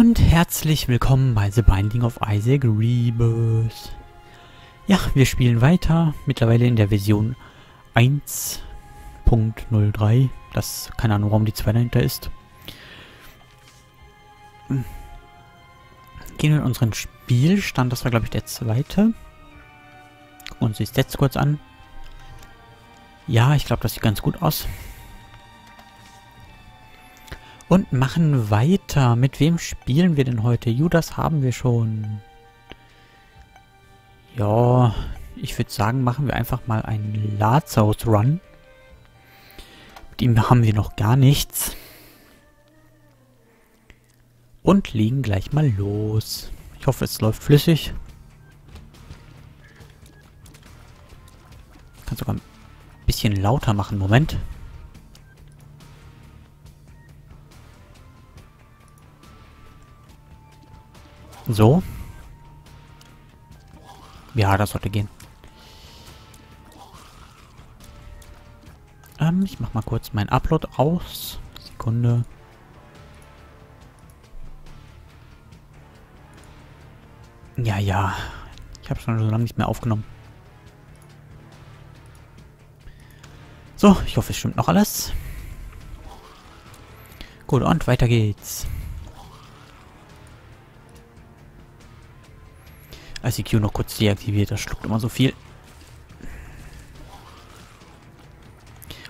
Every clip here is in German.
Und herzlich willkommen bei The Binding of Isaac: Rebirth. Ja, wir spielen weiter, mittlerweile in der Version 1.03. Das, keine Ahnung, warum die 2 dahinter ist. Gehen wir in unseren Spielstand, das war glaube ich der zweite. Gucken uns die Stats kurz an. Ja, ich glaube, das sieht ganz gut aus. Und machen weiter. Mit wem spielen wir denn heute? Judas haben wir schon. Ja, ich würde sagen, machen wir einfach mal einen Lazarus-Run. Mit ihm haben wir noch gar nichts. Und legen gleich mal los. Ich hoffe, es läuft flüssig. Ich kann sogar ein bisschen lauter machen. Moment. So. Ja, das sollte gehen. Ich mach mal kurz meinen Upload aus. Sekunde. Ja, ja. Ich habe schon so lange nicht mehr aufgenommen. So, ich hoffe, es stimmt noch alles. Gut, und weiter geht's. ICQ noch kurz deaktiviert, das schluckt immer so viel.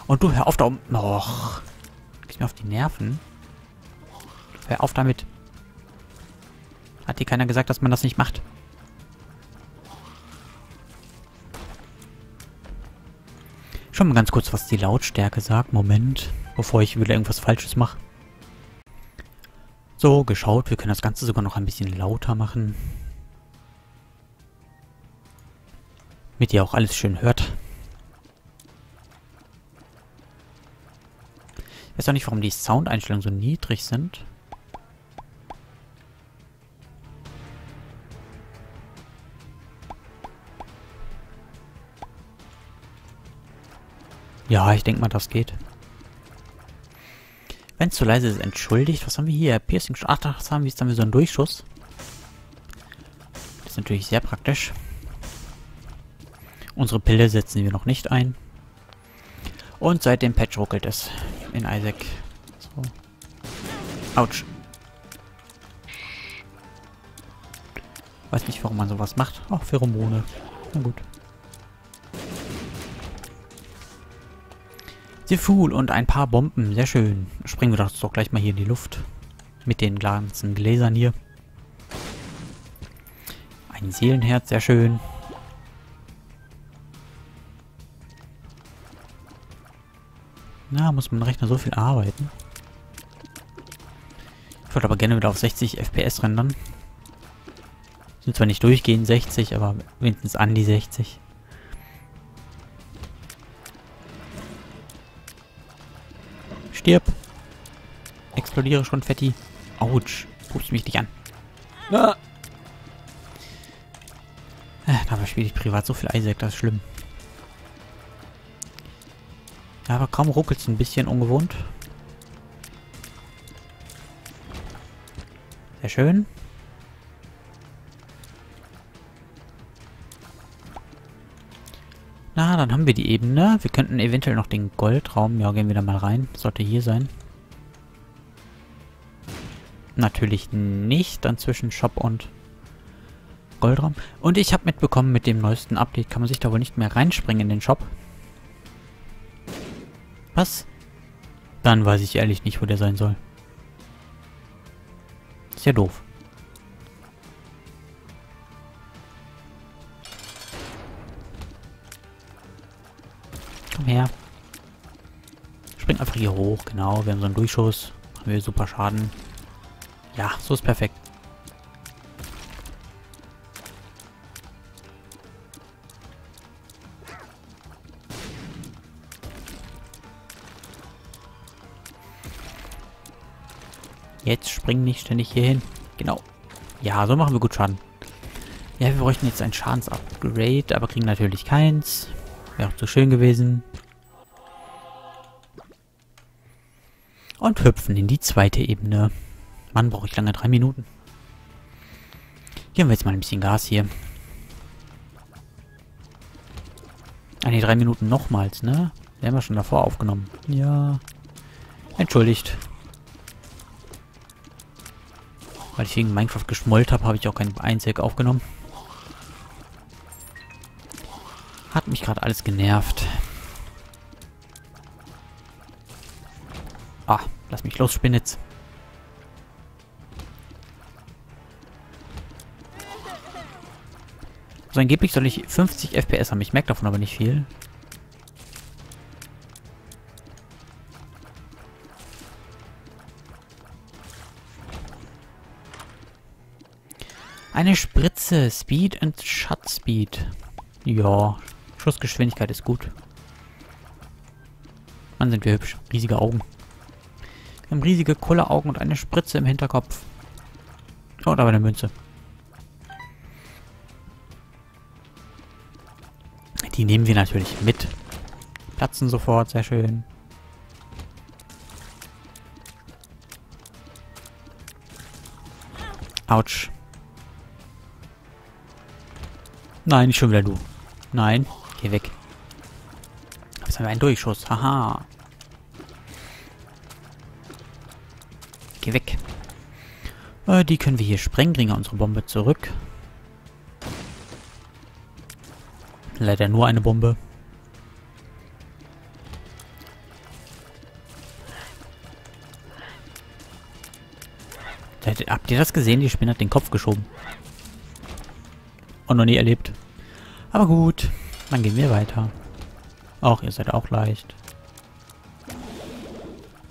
Und du, hör auf da oben. Och. Gehst mir auf die Nerven. Hör auf damit. Hat dir keiner gesagt, dass man das nicht macht? Schau mal ganz kurz, was die Lautstärke sagt. Moment, bevor ich wieder irgendwas Falsches mache. So, geschaut. Wir können das Ganze sogar noch ein bisschen lauter machen. Damit ihr auch alles schön hört. Ich weiß auch nicht, warum die Soundeinstellungen so niedrig sind. Ja, ich denke mal, das geht. Wenn es zu leise ist, entschuldigt. Was haben wir hier? Piercing. Ach, das haben wir jetzt, haben wir so einen Durchschuss. Das ist natürlich sehr praktisch. Unsere Pille setzen wir noch nicht ein. Und seit dem Patch ruckelt es in Isaac. So. Autsch. Weiß nicht, warum man sowas macht. Auch Pheromone. Na gut. The Fool und ein paar Bomben. Sehr schön. Springen wir doch gleich mal hier in die Luft. Mit den ganzen Gläsern hier. Ein Seelenherz. Sehr schön. Na, muss man Rechner so viel arbeiten. Ich wollte aber gerne wieder auf 60 FPS rendern. Sind zwar nicht durchgehend 60, aber wenigstens an die 60. Stirb! Explodiere schon, Fetti. Autsch, pupst mich nicht an. Ah. Dabei spiele ich privat so viel Isaac, das ist schlimm. Ja, aber kaum ruckelt es ein bisschen ungewohnt. Sehr schön. Na, dann haben wir die Ebene. Wir könnten eventuell noch den Goldraum... Ja, gehen wir da mal rein. Sollte hier sein. Natürlich nicht. Dann zwischen Shop und Goldraum. Und ich habe mitbekommen, mit dem neuesten Update kann man sich da wohl nicht mehr reinspringen in den Shop. Was? Dann weiß ich ehrlich nicht, wo der sein soll. Ist ja doof. Komm her. Spring einfach hier hoch, genau. Wir haben so einen Durchschuss. Haben wir super Schaden. Ja, so ist perfekt. Jetzt springen nicht ständig hier hin. Genau. Ja, so machen wir gut Schaden. Ja, wir bräuchten jetzt ein Schadensupgrade, aber kriegen natürlich keins. Wäre auch zu schön gewesen. Und hüpfen in die zweite Ebene. Mann, brauche ich lange, 3 Minuten. Hier haben wir jetzt mal ein bisschen Gas hier. Ah ne, 3 Minuten nochmals, ne? Wir haben ja schon davor aufgenommen. Ja. Entschuldigt. Weil ich wegen Minecraft geschmollt habe, habe ich auch keinen Einzig aufgenommen. Hat mich gerade alles genervt. Ah, lass mich los, Spinnitz. Also angeblich soll ich 50 FPS haben. Ich merke davon aber nicht viel. Eine Spritze. Speed and Shot Speed. Ja, Schussgeschwindigkeit ist gut. Mann, sind wir hübsch. Riesige Augen. Wir haben riesige, coole Augen und eine Spritze im Hinterkopf. Oh, da war eine Münze. Die nehmen wir natürlich mit. Platzen sofort, sehr schön. Autsch. Nein, nicht schon wieder du. Nein, geh weg. Jetzt haben wir einen Durchschuss. Haha. Geh weg. Die können wir hier sprengen, unsere Bombe zurück. Leider nur eine Bombe. Habt ihr das gesehen? Die Spinne hat den Kopf geschoben. Und noch nie erlebt. Aber gut, dann gehen wir weiter. Auch ihr seid auch leicht.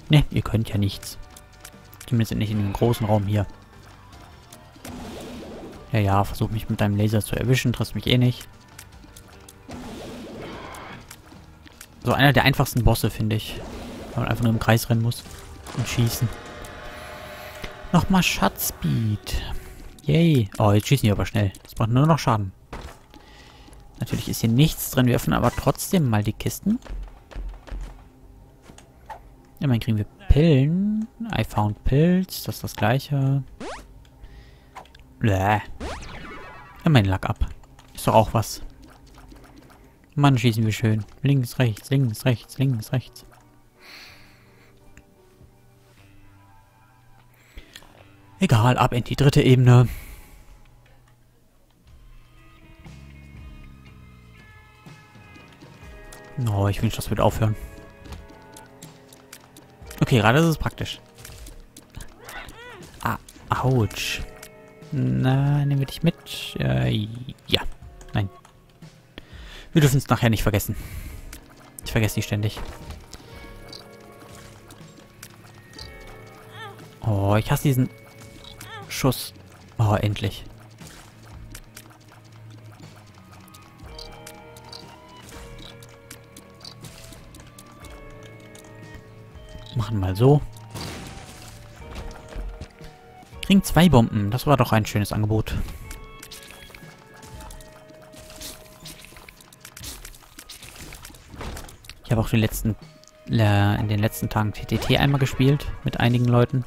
Ne, ihr könnt ja nichts. Zumindest nicht in dem großen Raum hier. Ja, ja, versuch mich mit deinem Laser zu erwischen, triffst mich eh nicht. So, einer der einfachsten Bosse, finde ich. Weil man einfach nur im Kreis rennen muss. Und schießen. Nochmal Schatzspeed. Yay. Oh, jetzt schießen die aber schnell. Das macht nur noch Schaden. Natürlich ist hier nichts drin. Wir öffnen aber trotzdem mal die Kisten. Immerhin kriegen wir Pillen. I found Pills. Das ist das gleiche. Bläh. Immerhin Lack ab. Ist doch auch was. Mann, schießen wir schön. Links, rechts, links, rechts, links, rechts. Egal, ab in die dritte Ebene. Oh, ich wünsche, das würde aufhören. Okay, gerade ist es praktisch. Ah, ouch. Na, nehmen wir dich mit. Ja. Nein. Wir dürfen es nachher nicht vergessen. Ich vergesse die ständig. Oh, ich hasse diesen Schuss. Oh, endlich. Machen mal so. Kriegen 2 Bomben. Das war doch ein schönes Angebot. Ich habe auch in den letzten Tagen TTT einmal gespielt mit einigen Leuten.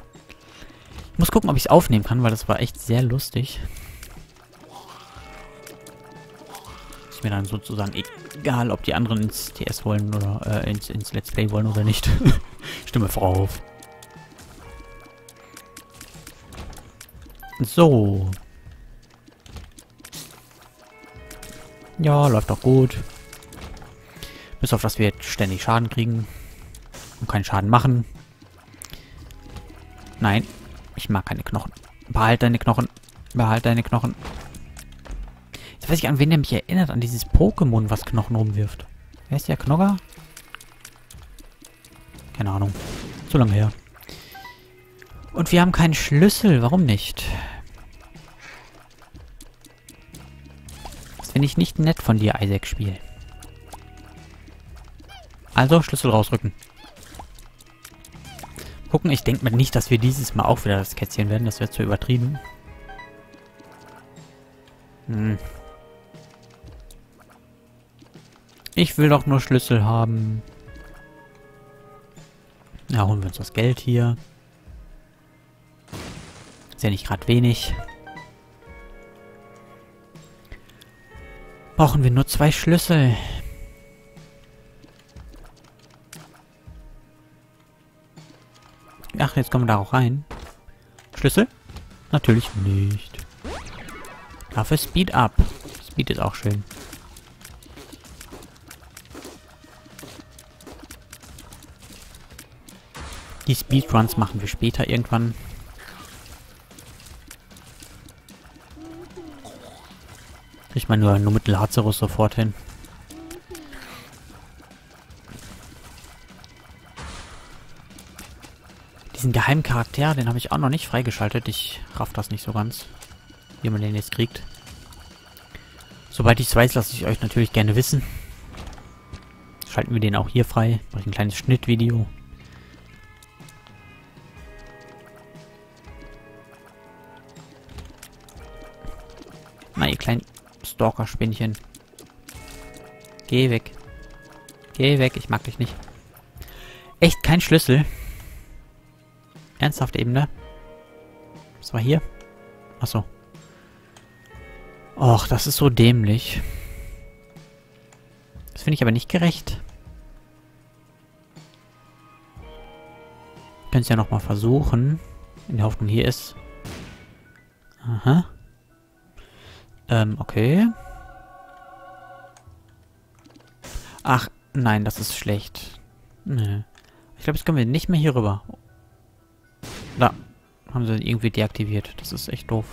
Ich muss gucken, ob ich es aufnehmen kann, weil das war echt sehr lustig. Ist mir dann sozusagen egal, ob die anderen ins TS wollen oder ins Let's Play wollen oder nicht. Stimme vorauf. So. Ja, läuft doch gut. Bis auf, dass wir jetzt ständig Schaden kriegen. Und keinen Schaden machen. Nein. Ich mag keine Knochen. Behalt deine Knochen. Behalt deine Knochen. Jetzt weiß ich, an wen der mich erinnert. An dieses Pokémon, was Knochen rumwirft. Wer ist der Knogger? Keine Ahnung. Zu lange her. Und wir haben keinen Schlüssel. Warum nicht? Das finde ich nicht nett von dir, Isaac-Spiel. Also, Schlüssel rausrücken. Gucken, ich denke mir nicht, dass wir dieses Mal auch wieder das Kätzchen werden. Das wäre zu übertrieben. Hm. Ich will doch nur Schlüssel haben. Na, holen wir uns das Geld hier. Ist ja nicht gerade wenig. Brauchen wir nur 2 Schlüssel. Ach, jetzt kommen wir da auch rein. Schlüssel? Natürlich nicht. Dafür Speed up. Speed ist auch schön. Die Speedruns machen wir später irgendwann. Ich meine nur mit Lazarus sofort hin. Diesen geheimen Charakter, den habe ich auch noch nicht freigeschaltet. Ich raff das nicht so ganz, wie man den jetzt kriegt. Sobald ich es weiß, lasse ich euch natürlich gerne wissen. Schalten wir den auch hier frei. Mache ich ein kleines Schnittvideo. Na, ihr kleinen Stalker-Spinnchen. Geh weg. Geh weg, ich mag dich nicht. Echt kein Schlüssel. Ernsthaft Ebene. Was war hier? Achso. Och, das ist so dämlich. Das finde ich aber nicht gerecht. Ich könnte es ja nochmal versuchen. In der Hoffnung, hier ist. Aha. Okay. Ach, nein, das ist schlecht. Nee. Ich glaube, jetzt können wir nicht mehr hier rüber. Da. Haben sie irgendwie deaktiviert. Das ist echt doof.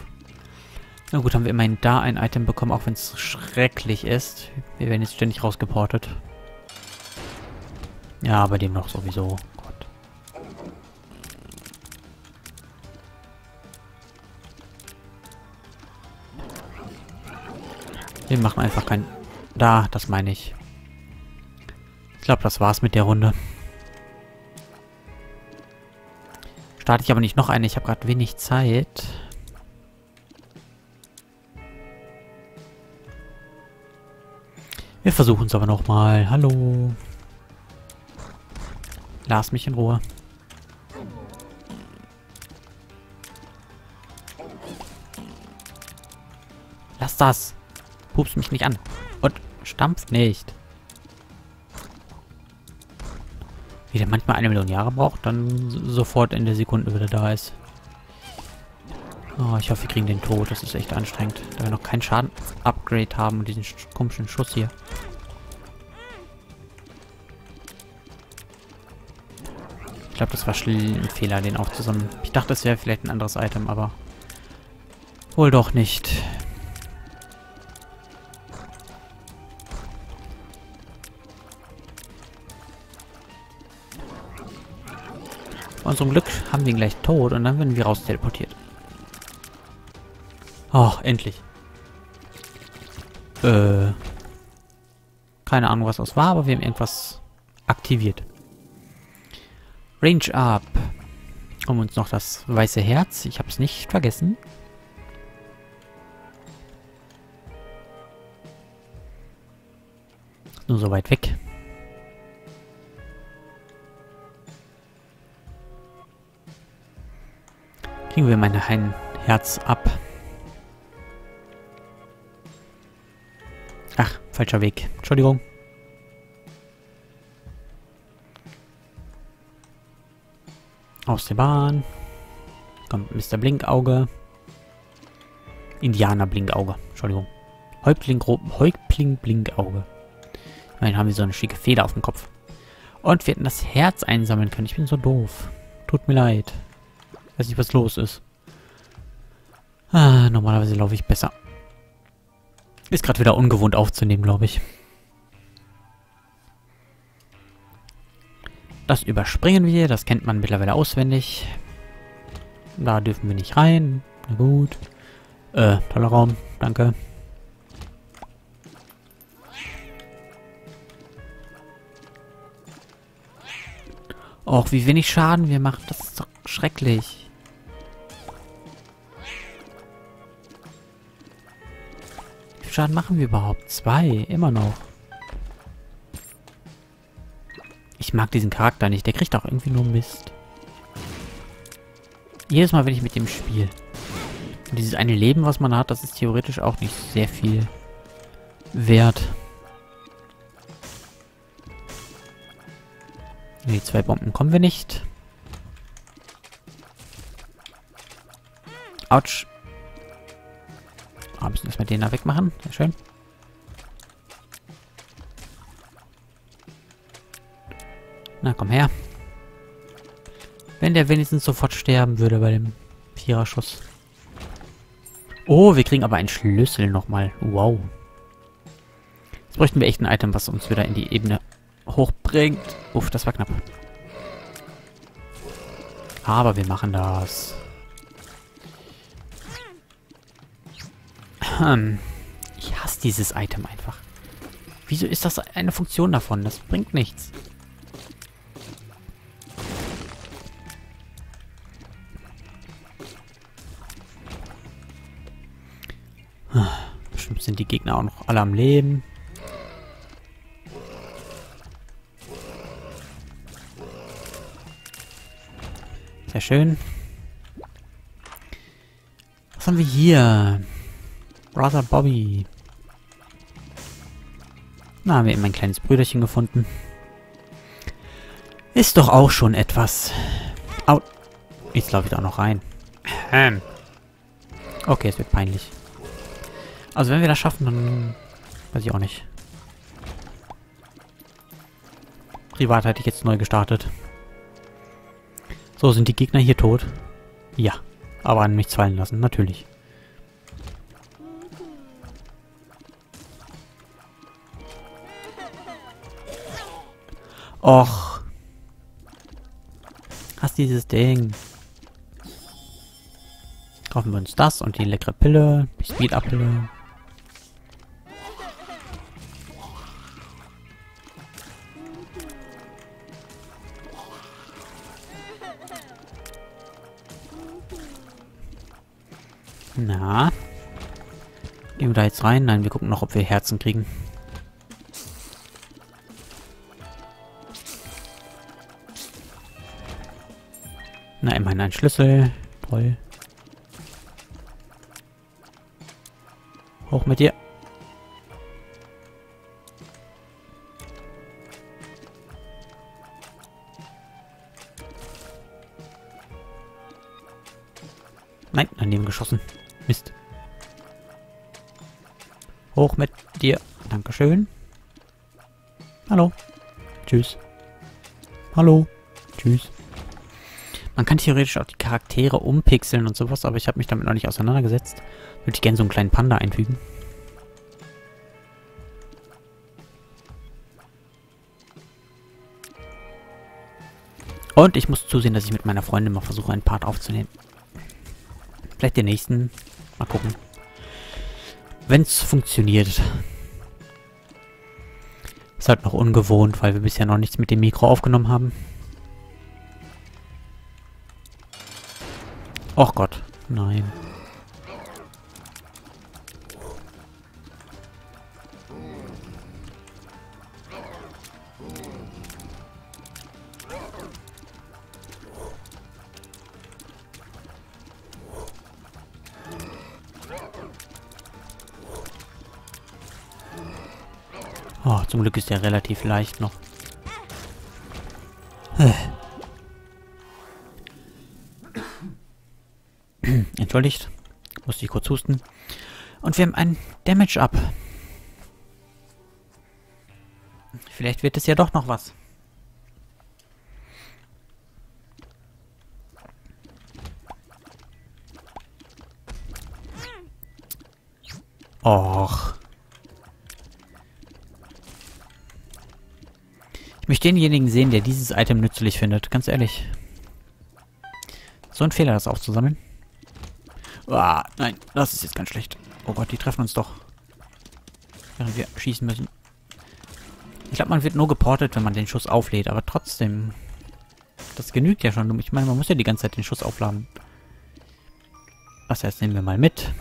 Na gut, haben wir immerhin da ein Item bekommen, auch wenn es schrecklich ist. Wir werden jetzt ständig rausgeportet. Ja, bei dem noch sowieso. Gott. Wir machen einfach kein... Da, das meine ich. Ich glaube, das war's mit der Runde. Starte ich aber nicht noch eine. Ich habe gerade wenig Zeit. Wir versuchen es aber nochmal. Hallo. Lass mich in Ruhe. Lass das. Pupst mich nicht an. Und stampft nicht. Wie der manchmal 1 Million Jahre braucht, dann sofort in der Sekunde wieder da ist. Oh, ich hoffe, wir kriegen den Tod. Das ist echt anstrengend. Da wir noch keinen Schaden-Upgrade haben und diesen komischen Schuss hier. Ich glaube, das war ein Fehler, den auch zusammen... Ich dachte, es wäre vielleicht ein anderes Item, aber... Wohl doch nicht. Bei unserem Glück haben wir ihn gleich tot und dann werden wir raus teleportiert. Oh, endlich. Keine Ahnung, was das war, aber wir haben irgendwas aktiviert. Range up. Um uns noch das weiße Herz. Ich habe es nicht vergessen. Ist nur so weit weg. Kriegen wir mein Herz ab. Ach, falscher Weg. Entschuldigung. Aus der Bahn. Kommt Mr. Blinkauge. Indianer Blinkauge. Entschuldigung. Häuptling Blinkauge. Ich meine, haben wir so eine schicke Feder auf dem Kopf. Und wir hätten das Herz einsammeln können. Ich bin so doof. Tut mir leid. Weiß nicht, was los ist. Ah, normalerweise laufe ich besser. Ist gerade wieder ungewohnt aufzunehmen, glaube ich. Das überspringen wir. Das kennt man mittlerweile auswendig. Da dürfen wir nicht rein. Na gut. Toller Raum. Danke. Och, wie wenig Schaden wir machen. Das ist doch schrecklich. Schaden machen wir überhaupt? 2, immer noch. Ich mag diesen Charakter nicht. Der kriegt auch irgendwie nur Mist. Jedes Mal, wenn ich mit dem spiele. Und dieses eine Leben, was man hat, das ist theoretisch auch nicht sehr viel wert. In die 2 Bomben kommen wir nicht. Autsch. Müssen wir erstmal den da wegmachen. Sehr schön. Na, komm her. Wenn der wenigstens sofort sterben würde bei dem Viererschuss. Oh, wir kriegen aber einen Schlüssel nochmal. Wow. Jetzt bräuchten wir echt ein Item, was uns wieder in die Ebene hochbringt. Uff, das war knapp. Aber wir machen das. Ich hasse dieses Item einfach. Wieso ist das eine Funktion davon? Das bringt nichts. Bestimmt sind die Gegner auch noch alle am Leben. Sehr schön. Was haben wir hier? Brother Bobby. Na, haben wir eben ein kleines Brüderchen gefunden. Ist doch auch schon etwas. Au. Jetzt laufe ich da auch noch rein. Okay, es wird peinlich. Also wenn wir das schaffen, dann... weiß ich auch nicht. Privat hätte ich jetzt neu gestartet. So, sind die Gegner hier tot? Ja. Aber an nichts fallen lassen, natürlich. Och. Hast dieses Ding. Kaufen wir uns das und die leckere Pille. Die Speed-Up-Pille. Na. Gehen wir da jetzt rein? Nein, wir gucken noch, ob wir Herzen kriegen. Na, immerhin ein Schlüssel. Toll. Hoch mit dir. Nein, daneben geschossen. Mist. Hoch mit dir. Dankeschön. Hallo. Tschüss. Hallo. Tschüss. Man kann theoretisch auch die Charaktere umpixeln und sowas, aber ich habe mich damit noch nicht auseinandergesetzt. Würde ich gerne so einen kleinen Panda einfügen. Und ich muss zusehen, dass ich mit meiner Freundin mal versuche, einen Part aufzunehmen. Vielleicht den nächsten. Mal gucken. Wenn es funktioniert. Ist halt noch ungewohnt, weil wir bisher noch nichts mit dem Mikro aufgenommen haben. Och Gott, nein. Oh, zum Glück ist der relativ leicht noch. Entschuldigt. Musste ich kurz husten. Und wir haben ein Damage-Up. Vielleicht wird es ja doch noch was. Och. Ich möchte denjenigen sehen, der dieses Item nützlich findet. Ganz ehrlich. So ein Fehler, das aufzusammeln. Ah, nein, das ist jetzt ganz schlecht. Oh Gott, die treffen uns doch. Während wir schießen müssen. Ich glaube, man wird nur geportet, wenn man den Schuss auflädt, aber trotzdem. Das genügt ja schon. Ich meine, man muss ja die ganze Zeit den Schuss aufladen. Das heißt, nehmen wir mal mit.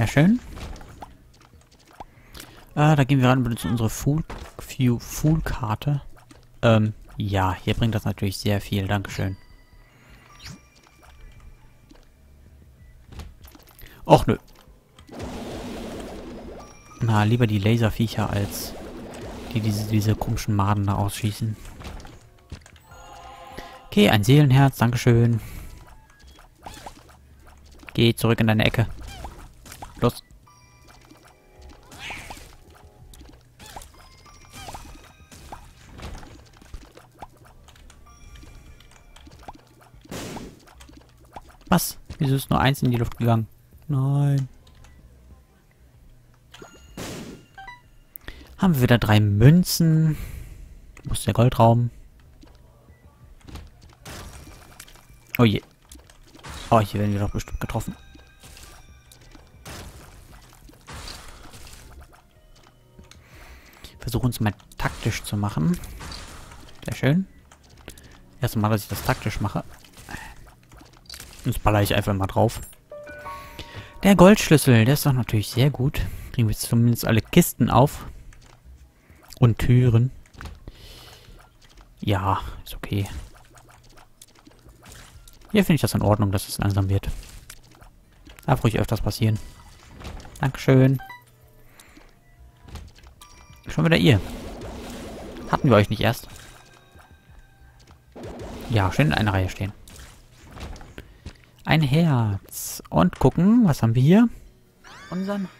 Sehr schön. Da gehen wir ran und benutzen unsere Fool-Karte. Ja, hier bringt das natürlich sehr viel. Dankeschön. Och, nö. Na, lieber die Laserviecher als die diese komischen Maden da ausschießen. Okay, ein Seelenherz. Dankeschön. Geh zurück in deine Ecke. Los. Was? Wieso ist nur eins in die Luft gegangen? Nein. Haben wir wieder 3 Münzen. Wo ist der Goldraum? Oh je. Oh, hier werden wir doch bestimmt getroffen. Versuchen uns mal taktisch zu machen. Sehr schön. Erstmal, dass ich das taktisch mache. Jetzt baller ich einfach mal drauf. Der Goldschlüssel, der ist doch natürlich sehr gut. Kriegen wir jetzt zumindest alle Kisten auf. Und Türen. Ja, ist okay. Hier finde ich das in Ordnung, dass es langsam wird. Darf ruhig öfters passieren. Dankeschön. Schon wieder ihr. Hatten wir euch nicht erst? Ja, schön in einer Reihe stehen. Ein Herz. Und gucken, was haben wir hier? Unserem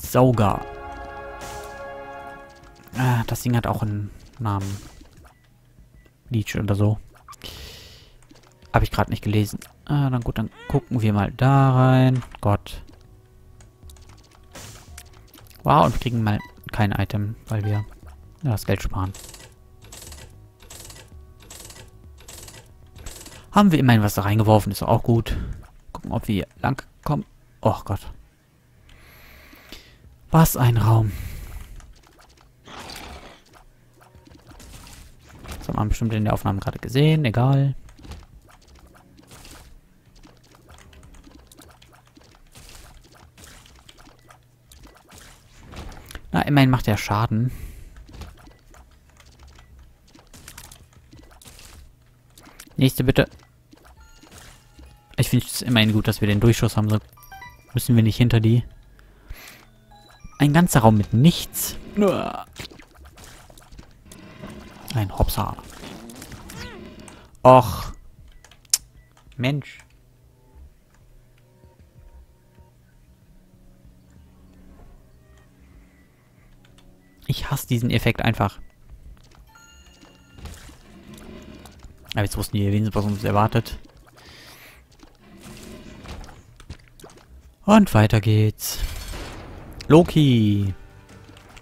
Sauger. Ah, das Ding hat auch einen Namen. Leech oder so. Habe ich gerade nicht gelesen. Ah, dann gut, dann gucken wir mal da rein. Gott. Wow, und kriegen mal kein Item, weil wir das Geld sparen. Haben wir immerhin was da reingeworfen, ist auch gut. Gucken, ob wir hier lang kommen. Oh Gott. Was ein Raum. Das haben wir bestimmt in der Aufnahme gerade gesehen, egal. Na, immerhin macht er Schaden. Nächste bitte. Ich finde es immerhin gut, dass wir den Durchschuss haben, so müssen wir nicht hinter die. Ein ganzer Raum mit nichts. Ein Hopsa. Och. Mensch. Ich hasse diesen Effekt einfach. Aber jetzt wussten wir wenigstens, was uns erwartet. Und weiter geht's. Loki.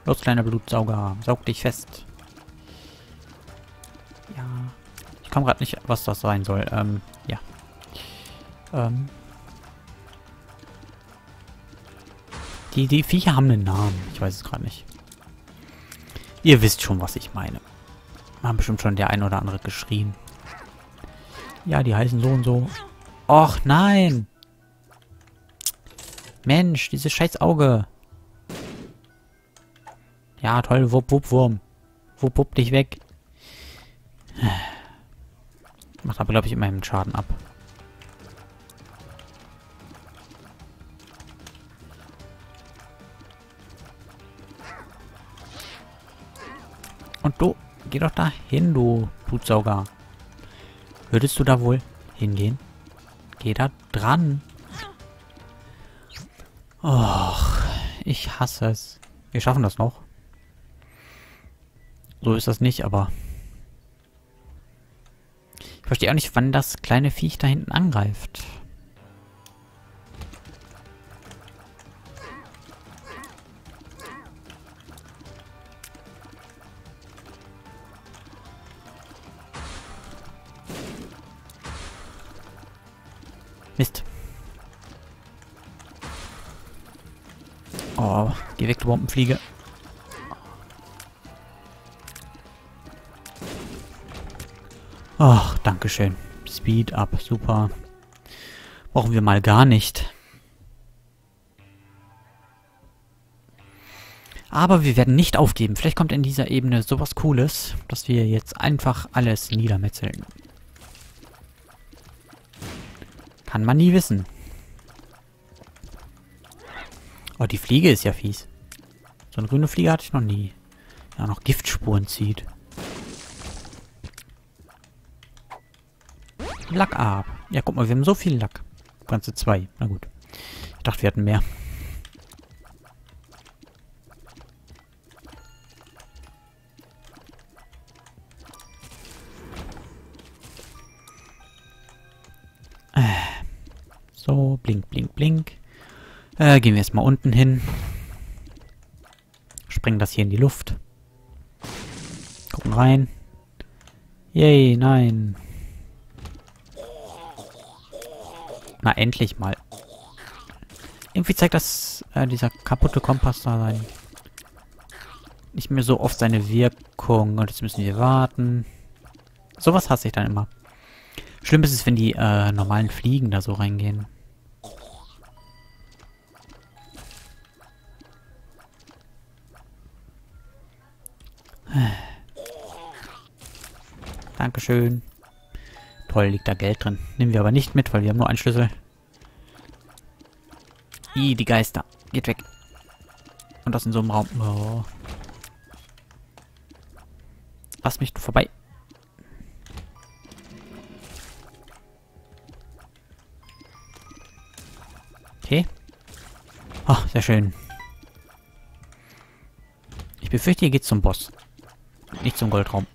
Los, kleiner Blutsauger. Saug dich fest. Ja. Ich komme gerade nicht, was das sein soll. Ja. Die Viecher haben einen Namen. Ich weiß es gerade nicht. Ihr wisst schon, was ich meine. Haben bestimmt schon der ein oder andere geschrien. Ja, die heißen so und so. Och, nein! Mensch, dieses scheiß Auge. Ja, toll, wupp, wupp, Wurm. Wupp, wupp, dich weg. Macht aber, glaube ich, immer einen Schaden ab. Und du, geh doch da hin, du Blutsauger. Würdest du da wohl hingehen? Geh da dran. Och, ich hasse es. Wir schaffen das noch. So ist das nicht, aber... Ich verstehe auch nicht, wann das kleine Viech da hinten angreift. Mist. Oh, geh weg, du Bombenfliege. Ach, dankeschön. Speed up, super. Brauchen wir mal gar nicht. Aber wir werden nicht aufgeben. Vielleicht kommt in dieser Ebene sowas Cooles, dass wir jetzt einfach alles niedermetzeln. Kann man nie wissen. Oh, die Fliege ist ja fies. So eine grüne Fliege hatte ich noch nie. Ja, noch Giftspuren zieht. Lack ab. Ja, guck mal, wir haben so viel Lack. Ganze 2. Na gut. Ich dachte, wir hatten mehr. So, blink, blink, blink. Gehen wir jetzt mal unten hin. Springen das hier in die Luft. Gucken rein. Yay, nein. Na, endlich mal. Irgendwie zeigt das dieser kaputte Kompass da rein. Nicht mehr so oft seine Wirkung. Und jetzt müssen wir warten. Sowas hasse ich dann immer. Schlimm ist es, wenn die normalen Fliegen da so reingehen. Dankeschön. Toll, liegt da Geld drin. Nehmen wir aber nicht mit, weil wir haben nur einen Schlüssel. Ih, die Geister. Geht weg. Und das in so einem Raum. Oh. Lass mich vorbei. Okay. Ach, sehr schön. Ich befürchte, hier geht's zum Boss. Nicht zum Goldraum.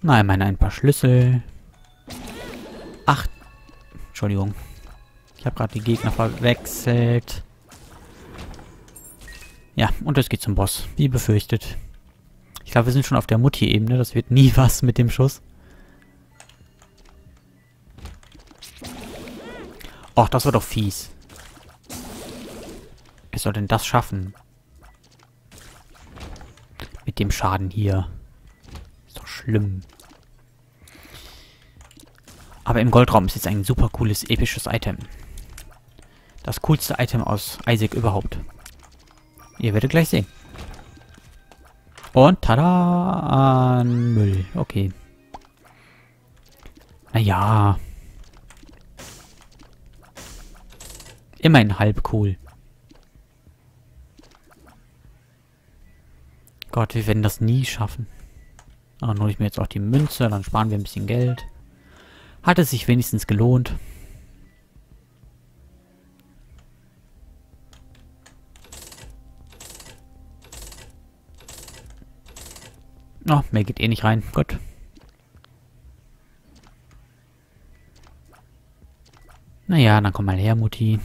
Nein, meine ein paar Schlüssel. Ach, Entschuldigung. Ich habe gerade die Gegner verwechselt. Ja, und es geht zum Boss, wie befürchtet. Ich glaube, wir sind schon auf der Mutti-Ebene. Das wird nie was mit dem Schuss. Och, das war doch fies. Wer soll denn das schaffen? Mit dem Schaden hier. Ist doch schlimm. Aber im Goldraum ist jetzt ein super cooles, episches Item. Das coolste Item aus Isaac überhaupt. Ihr werdet gleich sehen. Und tada! An Müll. Okay. Naja. Immerhin halb cool. Gott, wir werden das nie schaffen. Dann hole ich mir jetzt auch die Münze, dann sparen wir ein bisschen Geld. Hat es sich wenigstens gelohnt. Oh, mehr geht eh nicht rein. Gut. Naja, dann komm mal her, Mutti.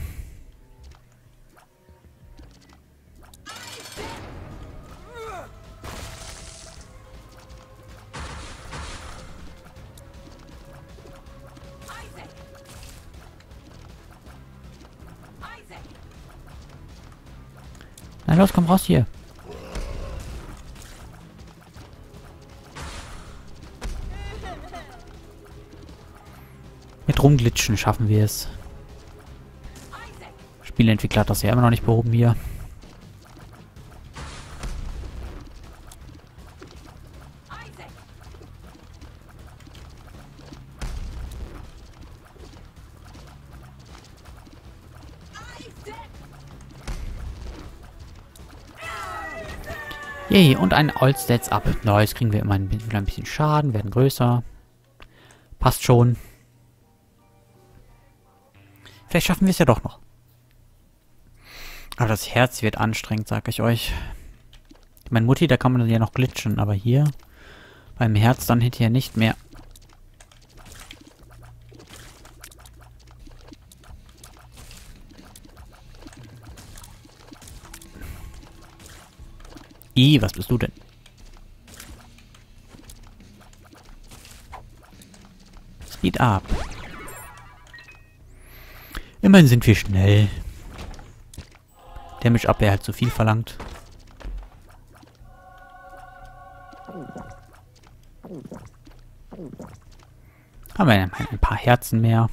Na los, komm raus hier. Mit rumglitschen schaffen wir es. Spieleentwickler hat das ja immer noch nicht behoben hier. Yay, und ein All Stats Up. Neues kriegen wir immer ein bisschen Schaden, werden größer. Passt schon. Vielleicht schaffen wir es ja doch noch. Aber das Herz wird anstrengend, sag ich euch. Ich meine, Mutti, da kann man ja noch glitschen, aber hier beim Herz dann hinterher nicht mehr. I, was bist du denn? Speed up. Immerhin sind wir schnell. Damage-Abwehr halt zu viel verlangt. Haben wir ein paar Herzen mehr.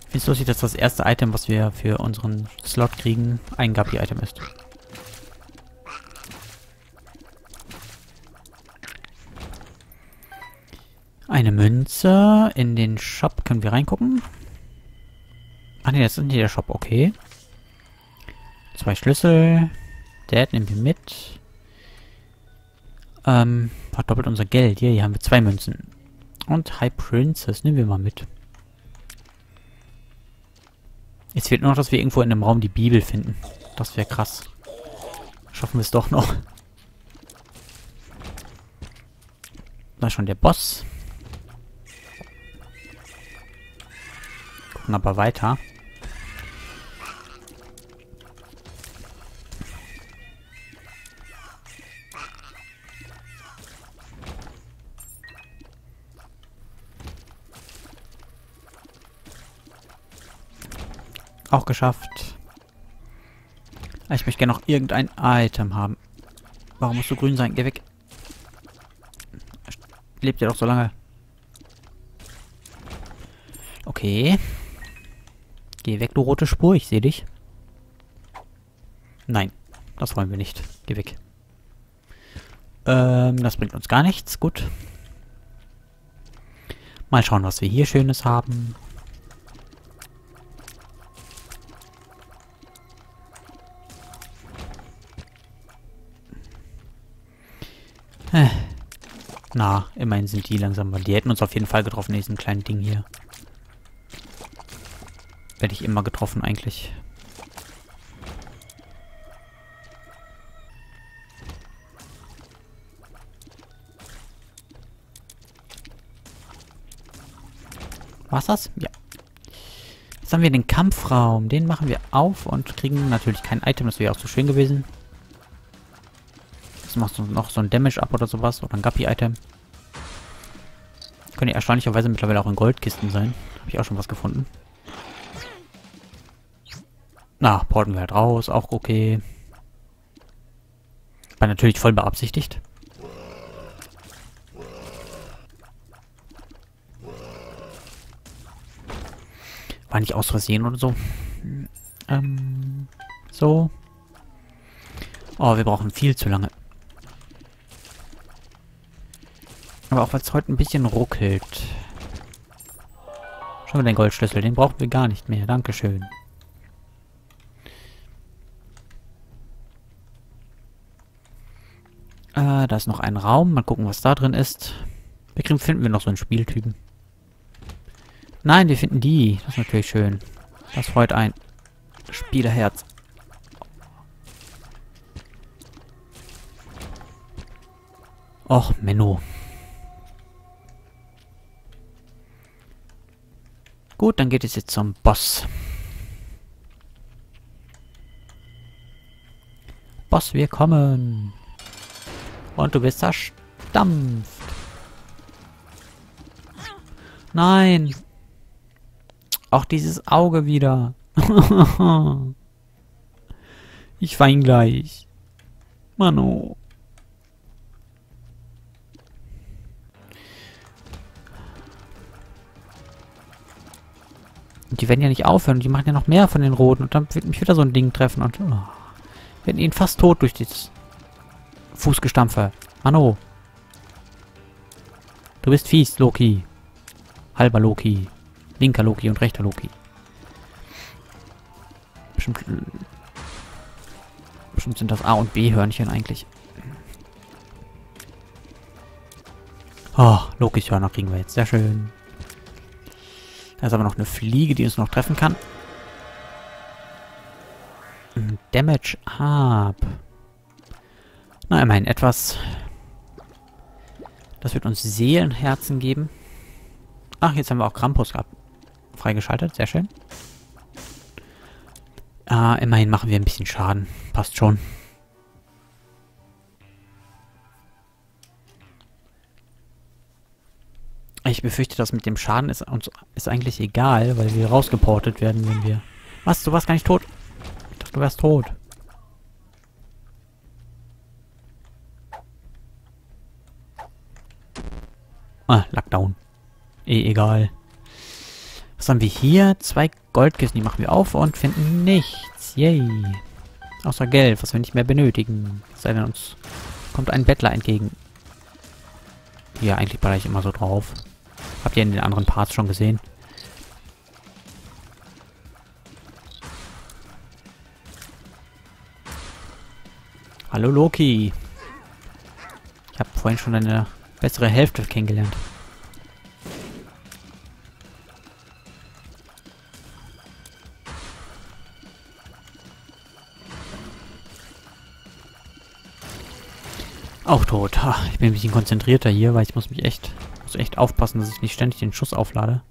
Ich finde es lustig, dass das erste Item, was wir für unseren Slot kriegen, ein Guppy-Item ist. Eine Münze. In den Shop können wir reingucken. Ach ne, das ist nicht der Shop. Okay. 2 Schlüssel. Dad nehmen wir mit. Verdoppelt unser Geld. Hier haben wir 2 Münzen. Und High Princess nehmen wir mal mit. Jetzt fehlt nur noch, dass wir irgendwo in einem Raum die Bibel finden. Das wäre krass. Schaffen wir es doch noch. Da ist schon der Boss. Aber weiter. Auch geschafft. Ich möchte gerne noch irgendein Item haben. Warum musst du grün sein? Geh weg. Lebt ja doch so lange. Okay. Geh weg, du rote Spur, ich sehe dich. Nein, das wollen wir nicht. Geh weg. Das bringt uns gar nichts. Gut. Mal schauen, was wir hier Schönes haben. Na, immerhin sind die langsamer. Die hätten uns auf jeden Fall getroffen, in diesem kleinen Ding hier. Werde ich immer getroffen eigentlich. War's das? Ja. Jetzt haben wir den Kampfraum. Den machen wir auf und kriegen natürlich kein Item. Das wäre auch so schön gewesen. Das macht noch so ein Damage ab oder sowas. Oder ein Guppy-Item. Können ja erstaunlicherweise mittlerweile auch in Goldkisten sein. Habe ich auch schon was gefunden. Na, porten wir halt raus, auch okay. War natürlich voll beabsichtigt. War nicht aus Versehen oder so. So. Oh, wir brauchen viel zu lange. Aber auch weil es heute ein bisschen ruckelt. Schauen wir den Goldschlüssel, den brauchen wir gar nicht mehr. Dankeschön. Da ist noch ein Raum. Mal gucken, was da drin ist. Bestimmt finden wir noch so einen Spieltypen. Nein, wir finden die. Das ist natürlich schön. Das freut ein Spielerherz. Och, Menno. Gut, dann geht es jetzt zum Boss. Boss, wir kommen. Und du bist zerstampft. Nein. Auch dieses Auge wieder. Ich weine gleich. Mano. Die werden ja nicht aufhören. Die machen ja noch mehr von den Roten. Und dann wird mich wieder so ein Ding treffen. Und werden ihn fast tot durch dieses Fußgestampfe. Mano. Du bist fies, Loki. Halber Loki. Linker Loki und rechter Loki. Bestimmt sind das A- und B-Hörnchen eigentlich. Oh, Lokis Hörner kriegen wir jetzt. Sehr schön. Da ist aber noch eine Fliege, die uns noch treffen kann. Damage ab. Na, immerhin etwas. Das wird uns Seelenherzen geben. Ach, jetzt haben wir auch Krampus gehabt. Freigeschaltet, sehr schön. Ah, immerhin machen wir ein bisschen Schaden. Passt schon. Ich befürchte, das mit dem Schaden ist uns eigentlich egal, weil wir rausgeportet werden, wenn wir... Was? Du warst gar nicht tot? Ich dachte, du wärst tot. Ah, Lockdown. Egal. Was haben wir hier? 2 Goldkissen, die machen wir auf und finden nichts. Yay. Außer Geld, was wir nicht mehr benötigen. Sei denn, uns kommt ein Bettler entgegen. Ja, eigentlich baller ich immer so drauf. Habt ihr in den anderen Parts schon gesehen. Hallo Loki. Ich habe vorhin schon eine bessere Hälfte kennengelernt. Auch tot. Ich bin ein bisschen konzentrierter hier, weil ich muss echt aufpassen, dass ich nicht ständig den Schuss auflade.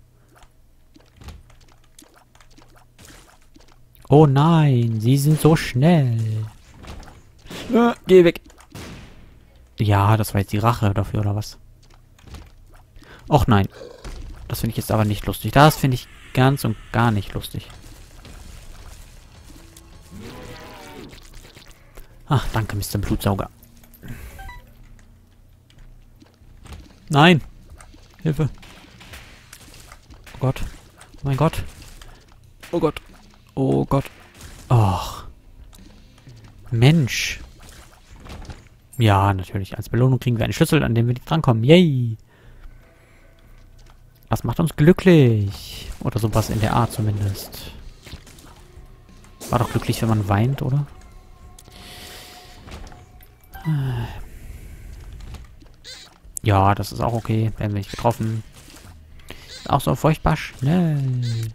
Oh nein, sie sind so schnell. Geh weg. Ja, das war jetzt die Rache dafür, oder was? Och nein. Das finde ich jetzt aber nicht lustig. Das finde ich ganz und gar nicht lustig. Ach, danke, Mr. Blutsauger. Nein! Hilfe! Oh Gott! Oh mein Gott! Oh Gott! Oh Gott! Och! Mensch! Ja, natürlich. Als Belohnung kriegen wir einen Schlüssel, an dem wir nicht drankommen. Yay! Das macht uns glücklich. Oder sowas in der Art zumindest. War doch glücklich, wenn man weint, oder? Ja, das ist auch okay. Werden wir nicht getroffen. Ist auch so furchtbar schnell.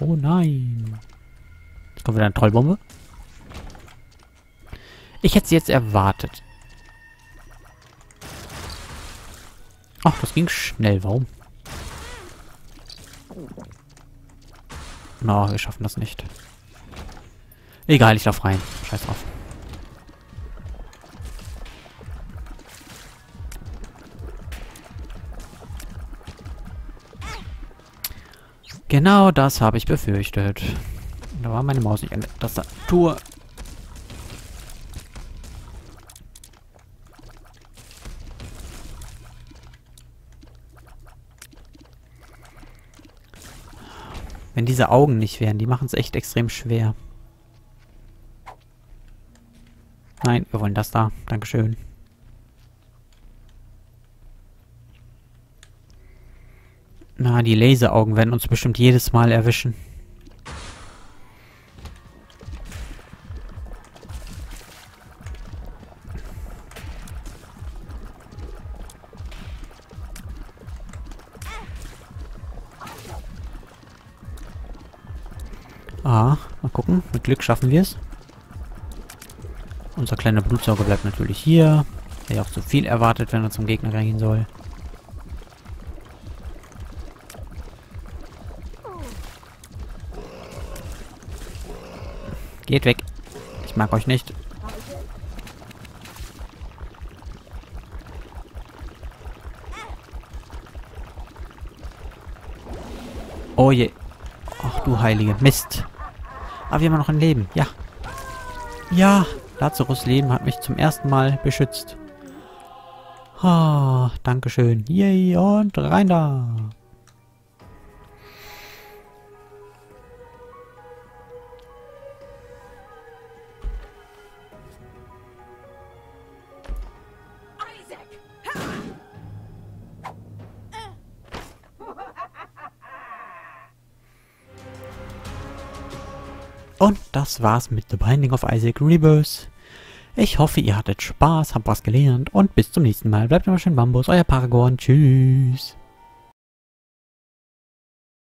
Oh nein. Jetzt kommt wieder eine Trollbombe. Ich hätte sie jetzt erwartet. Ach, das ging schnell. Warum? Na, wir schaffen das nicht. Egal, ich lauf rein. Scheiß drauf. Genau das habe ich befürchtet. Da war meine Maus nicht an der Tastatur. Wenn diese Augen nicht wären, die machen es echt extrem schwer. Nein, wir wollen das da. Dankeschön. Na, die Laseraugen werden uns bestimmt jedes Mal erwischen. Ah, mal gucken. Mit Glück schaffen wir es. Unser kleiner Blutsauger bleibt natürlich hier. Der ja auch zu viel erwartet, wenn er zum Gegner reingehen soll. Geht weg. Ich mag euch nicht. Oh je. Ach du heilige Mist. Aber wir haben noch ein Leben. Ja. Ja. Lazarus Leben hat mich zum ersten Mal beschützt. Ah, Dankeschön. Yay. Und rein da. Und das war's mit The Binding of Isaac Rebirth. Ich hoffe, ihr hattet Spaß, habt was gelernt und bis zum nächsten Mal. Bleibt immer schön Bambus, euer Paragon. Tschüss.